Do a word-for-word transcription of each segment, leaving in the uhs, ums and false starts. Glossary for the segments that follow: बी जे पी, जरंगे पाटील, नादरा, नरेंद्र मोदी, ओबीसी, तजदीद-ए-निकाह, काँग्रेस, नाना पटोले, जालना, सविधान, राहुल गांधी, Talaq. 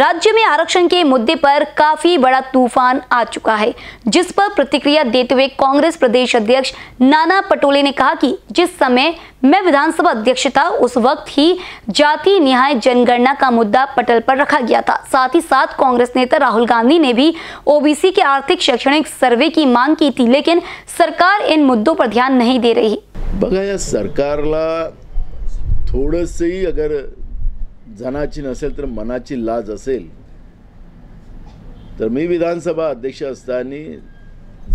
राज्य में आरक्षण के मुद्दे पर काफी बड़ा तूफान आ चुका है, जिस पर प्रतिक्रिया देते हुए कांग्रेस प्रदेश अध्यक्ष नाना पटोले ने कहा कि जिस समय मैं विधानसभा अध्यक्ष था उस वक्त ही जाति निहाय जनगणना का मुद्दा पटल पर रखा गया था। साथ ही साथ कांग्रेस नेता राहुल गांधी ने भी ओबीसी के आर्थिक शैक्षणिक सर्वे की मांग की थी, लेकिन सरकार इन मुद्दों पर ध्यान नहीं दे रही। बघा या सरकारला थोडंसंही अगर जनाची नसेल तर मनाची लाज असेल तर मी विधानसभा अध्यक्ष असताना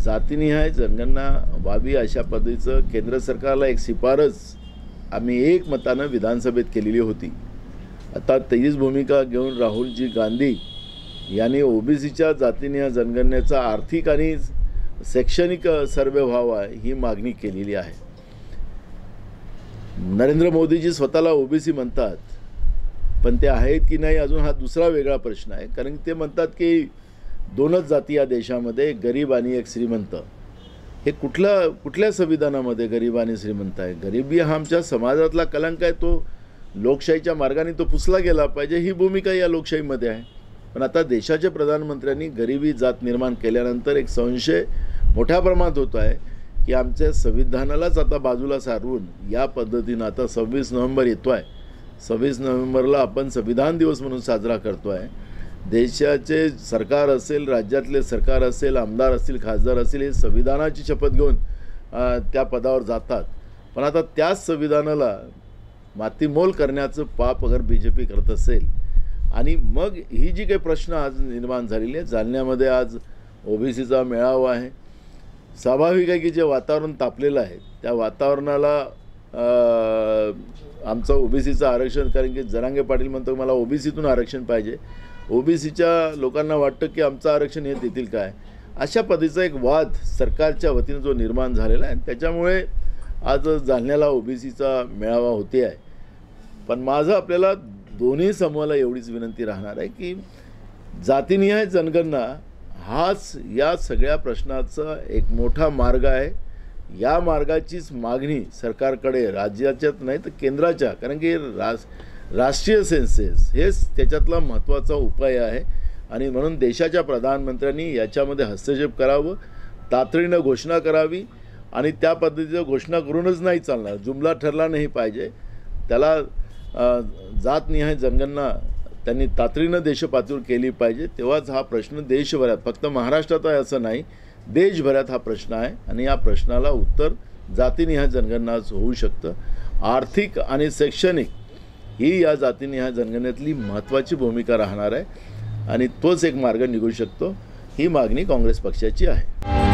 जातीनिहाय जनगणना व्हावी अशा पद्धतीचं केंद्र सरकारला एक शिफारस आम्ही एक मतानं विधानसभेत केलेली होती। आता तेच भूमिका घेऊन राहुलजी गांधी यांनी ओबीसीच्या जातीनिहाय जनगणनेचा आर्थिक आणि शैक्षणिक सर्वे व्हावा ही मागणी केलेली आहे। नरेंद्र मोदीजी स्वतःला ओबीसी म्हणतात, पण ते आहेत की नाही अजून हा दुसरा वेगळा प्रश्न आहे, कारण ते म्हणतात की दोनच जाती या देशामध्ये, गरीब आणि एक श्रीमंत। हे कुठला कुठल्या संविधानामध्ये गरीब आणि श्रीमंत आहे? गरिबी हा आमच्या समाजातला कलंक आहे, तो लोकशाहीच्या मार्गाने तो पुसला गेला पाहिजे, ही भूमिका या लोकशाहीमध्ये आहे। पण आता देशाचे प्रधानमंत्र्यांनी गरिबी जात निर्माण केल्यानंतर एक संशय मोठ्या प्रमाणात होत आहे की आमच्या संविधानालाच आता बाजूला सारून या पद्धतीने आता सव्वीस नोव्हेंबर येतो आहे, सव्वीस नोव्हेंबरला आपण संविधान दिवस म्हणून साजरा करतो आहे। देशाचे सरकार असेल, राज्यातले सरकार असेल, आमदार असतील, खासदार असतील, हे संविधानाची शपथ घेऊन त्या पदावर जातात, पण आता त्याच संविधानाला मातीमोल करण्याचं पाप अगर बी जे पी करत असेल, आणि मग ही जी काही प्रश्न आज निर्माण झालेली आहे। जालन्यामध्ये आज ओबीसीचा मेळावा आहे। स्वाभाविक आहे की जे वातावरण तापलेलं आहे त्या वातावरणाला आमचं ओबीसीचं आरक्षण, कारण की जरंगे पाटील म्हणतो मला ओबीसीतून आरक्षण पाहिजे, ओबीसीच्या लोकांना वाटतं की आमचं आरक्षण हे देतील काय, अशा पद्धतीचा एक वाद सरकारच्या वतीने जो निर्माण झालेला आहे, त्याच्यामुळे आज जालन्याला ओबीसीचा मेळावा होते आहे। पण माझं आपल्याला दोन्ही समूहाला एवढीच विनंती राहणार आहे की जातीनिहाय जनगणना हाच या सगळ्या प्रश्नाचा एक मोठा मार्ग आहे। या मार्गाचीच मागणी सरकारकडे राज्याच्याच नाही तर केंद्राच्या, कारण की रास राष्ट्रीय सेन्सेस हेच त्याच्यातला महत्त्वाचा उपाय आहे, आणि म्हणून देशाच्या प्रधानमंत्र्यांनी याच्यामध्ये हस्तक्षेप करावं, तातडीनं घोषणा करावी, आणि त्या पद्धतीचं घोषणा करूनच नाही चालणार, जुमला ठरला नाही पाहिजे, त्याला जातनिहाय जनगणना त्यांनी तातडीनं देशपातळीवर केली पाहिजे, तेव्हाच हा प्रश्न देशभरात, फक्त महाराष्ट्रात आहे असं नाही, देशभरात हा प्रश्न आहे, आणि या प्रश्नाला उत्तर जातीनिहाय जनगणनाच होऊ शकतं। आर्थिक आणि शैक्षणिक ही या जातीनिहाय जनगणनेतली महत्त्वाची भूमिका राहणार आहे, आणि तोच एक मार्ग निघू शकतो, ही मागणी काँग्रेस पक्षाची आहे।